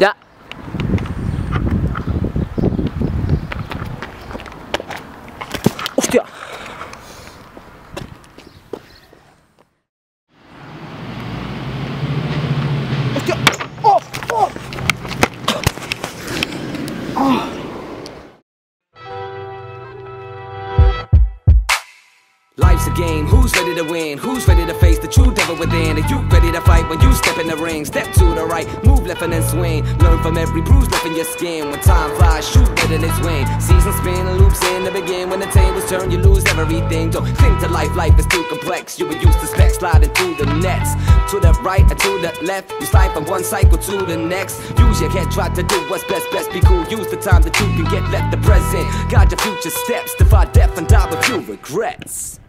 Ja. Hostia. Hostia. Oh, oh. Oh. Life's a game. Who's ready to win? Who's ready to face the true devil within? Are you ready to fight when you step in the ring? Step to the right, move left and then swing. Learn from every bruise left in your skin. When time flies, shoot better than its wing. Seasons spin and loops in the begin. When the tables turn, you lose everything. Don't cling to life, life is too complex. You were used to specs, sliding through the nets. To the right and to the left, you slide from one cycle to the next. Use your head, try to do what's best, best be cool. Use the time that you can get, let the present guide your future steps. Defy death and die with few regrets.